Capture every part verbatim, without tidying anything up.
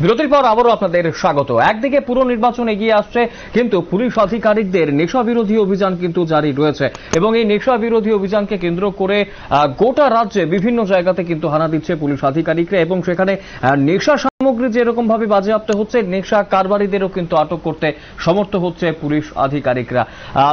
বিরতির পর আবারও আপনাদের স্বাগত। একদিকে পুরো নির্বাচন এগিয়ে আসছে, কিন্তু পুলিশ আধিকারিকদের নেশা বিরোধী অভিযান কিন্তু জারি রয়েছে এবং এই নেশা বিরোধী অভিযানকে কেন্দ্র করে গোটা রাজ্যে বিভিন্ন জায়গাতে কিন্তু হানা দিচ্ছে পুলিশ আধিকারিকরা এবং সেখানে নেশা সামগ্রী যেরকম ভাবে বাজেয়াপ্ত হচ্ছে, নেশা কারবারিদেরও কিন্তু আটক করতে সমর্থ হচ্ছে পুলিশ আধিকারিকরা।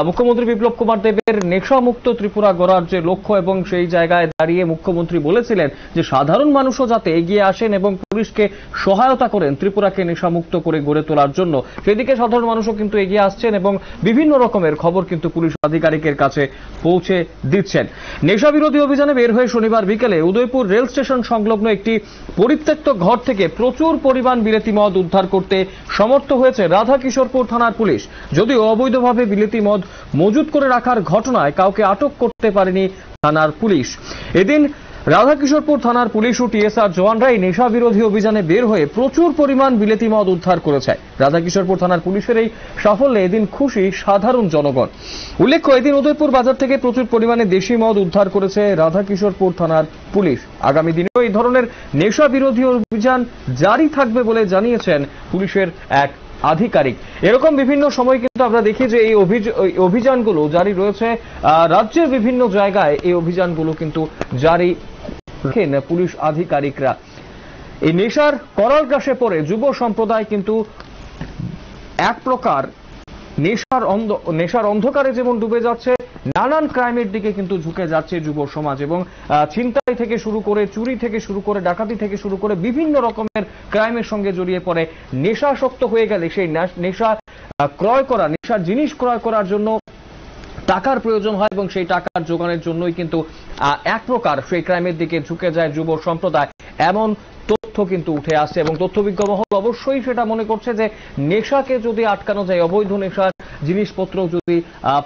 মুখ্যমন্ত্রী বিপ্লব কুমার দেবের নেশা মুক্ত ত্রিপুরা গড়ার যে লক্ষ্য এবং সেই জায়গায় দাঁড়িয়ে মুখ্যমন্ত্রী বলেছিলেন যে সাধারণ মানুষও যাতে এগিয়ে আসেন এবং পুলিশকে সহায়তা করেন ত্রিপুরাকে নেশামুক্ত করে গড়ে তোলার জন্য, সেদিকে সাধারণ মানুষও কিন্তু এগিয়ে আসছেন এবং বিভিন্ন রকমের খবর কিন্তু পুলিশ আধিকারিকের কাছে পৌঁছে দিচ্ছেন। নেশা বিরোধী অভিযানে বের হয়ে শনিবার বিকেলে উদয়পুর রেল স্টেশন সংলগ্ন একটি পরিত্যক্ত ঘর থেকে প্রচুর পরিমাণ বিলেতি মদ উদ্ধার করতে সমর্থ হয়েছে রাধা কিশোরপুর থানার পুলিশ। যদিও অবৈধভাবে বিলেতি মদ মজুত করে রাখার ঘটনায় কাউকে আটক করতে পারেনি থানার পুলিশ। এদিন রাধা কিশোরপুর থানার পুলিশ ও টিএসআর জওয়ানরা নেশা বিরোধী অভিযানে বের হয়ে প্রচুর পরিমাণ বিলেতি মদ উদ্ধার করেছে। রাধা কিশোরপুর থানার পুলিশের এই সাফল্যে এদিন খুশি সাধারণ জনগণ। উল্লেখ্য, এদিন উদয়পুর বাজার থেকে প্রচুর পরিমাণে দেশি মদ উদ্ধার করেছে রাধা কিশোরপুর থানার পুলিশ। আগামী দিনেও এই ধরনের নেশা বিরোধী অভিযান জারি থাকবে বলে জানিয়েছেন পুলিশের এক আধিকারিক। এরকম বিভিন্ন সময় কিন্তু আমরা দেখি যে এই অভিযানগুলো জারি রয়েছে, রাজ্যের বিভিন্ন জায়গায় এই অভিযানগুলো কিন্তু জারি রাখেন পুলিশ আধিকারিকরা। এই নেশার করাল গ্রাসে পড়ে যুব সম্প্রদায় কিন্তু এক প্রকার নেশার অন্ধ নেশার অন্ধকারে যেমন ডুবে যাচ্ছে, নানান ক্রাইমের দিকে কিন্তু ঝুঁকে যাচ্ছে যুব সমাজ এবং ছিনতাই থেকে শুরু করে, চুরি থেকে শুরু করে, ডাকাতি থেকে শুরু করে বিভিন্ন রকমের ক্রাইমের সঙ্গে জড়িয়ে পড়ে। নেশাসক্ত হয়ে গেলে সেই নেশা ক্রয় করা, নেশার জিনিস ক্রয় করার জন্য টাকার প্রয়োজন হয় এবং সেই টাকার জোগানের জন্যই কিন্তু এক প্রকার সেই ক্রাইমের দিকে ঝুঁকে যায় যুব সম্প্রদায়, এমন তথ্য কিন্তু উঠে আসছে এবং তথ্যবিজ্ঞ মহল অবশ্যই সেটা মনে করছে যে নেশাকে যদি আটকানো যায়, অবৈধ নেশার জিনিসপত্র যদি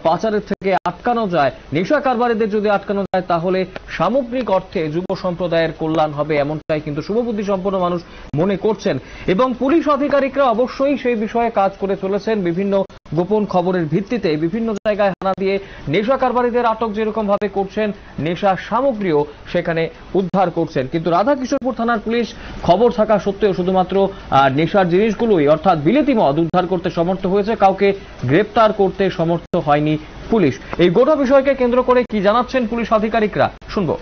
পাচারের থেকে আটকানো যায়, নেশা কারবারিদের যদি আটকানো যায়, তাহলে সামগ্রিক অর্থে যুব সম্প্রদায়ের কল্যাণ হবে, এমনটাই কিন্তু শুভবুদ্ধি সম্পন্ন মানুষ মনে করছেন এবং পুলিশ আধিকারিকরা অবশ্যই সেই বিষয়ে কাজ করে চলেছেন। বিভিন্ন গোপন খবরের ভিত্তিতে বিভিন্ন জায়গায় হানা দিয়ে নেশা কারবারিদের আটক যেরকম ভাবে করছেন, নেশা সামগ্রীও সেখানে উদ্ধার করছেন। কিন্তু রাধা কিশোরপুর থানার পুলিশ খবর থাকা সত্ত্বেও শুধুমাত্র নেশার জিনিসগুলোই অর্থাৎ বিলেতি মদ উদ্ধার করতে সমর্থ হয়েছে, কাউকে গ্রেপ্তার করতে সমর্থ হয়নি পুলিশ। এই গোটা বিষয়কে কেন্দ্র করে কি জানাচ্ছেন পুলিশ আধিকারিকরা, শুনবো।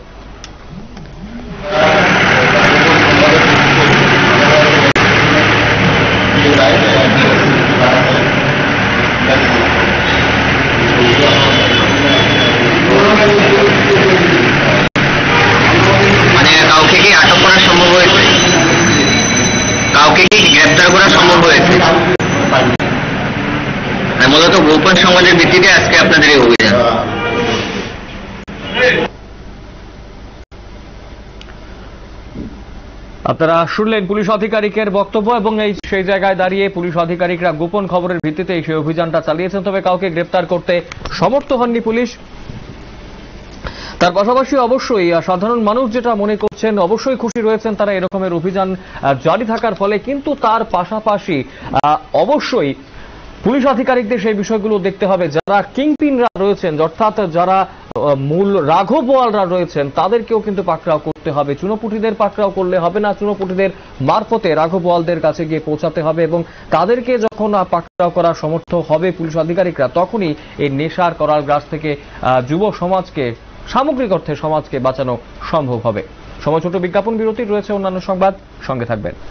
মূলত গোপন সংবাদের ভিত্তিতে আজকে আপনাদের এই অভিযান। আপনারা শুনলেন পুলিশ আধিকারিকের বক্তব্য এবং এই সেই জায়গায় দাঁড়িয়ে পুলিশ আধিকারিকরা গোপন খবরের ভিত্তিতে সেই অভিযানটা চালিয়েছেন, তবে কাউকে গ্রেপ্তার করতে সমর্থ হননি পুলিশ। তার পাশাপাশি অবশ্যই সাধারণ মানুষ যেটা মনে করছেন, অবশ্যই খুশি রয়েছেন তারা এরকমের অভিযান জারি থাকার ফলে, কিন্তু তার পাশাপাশি অবশ্যই পুলিশ আধিকারিকদের সেই বিষয়গুলো দেখতে হবে। যারা কিংপিনরা রয়েছেন, অর্থাৎ যারা মূল রাঘবওয়ালরা রয়েছেন, তাদেরকেও কিন্তু পাকড়াও করতে হবে। চুনোপুটিদের পাকড়াও করলে হবে না, চুনোপুটিদের মারফতে রাঘবওয়ালদের কাছে গিয়ে পৌঁছাতে হবে এবং তাদেরকে যখন পাকড়াও করার সমর্থ হবে পুলিশ আধিকারিকরা, তখনই এই নেশার করাল গ্রাস থেকে যুব সমাজকে, সামগ্রিক অর্থে সমাজকে বাঁচানো সম্ভব হবে। সময় ছোট বিজ্ঞাপন বিরতি রয়েছে, অন্যান্য সংবাদ সঙ্গে থাকবেন।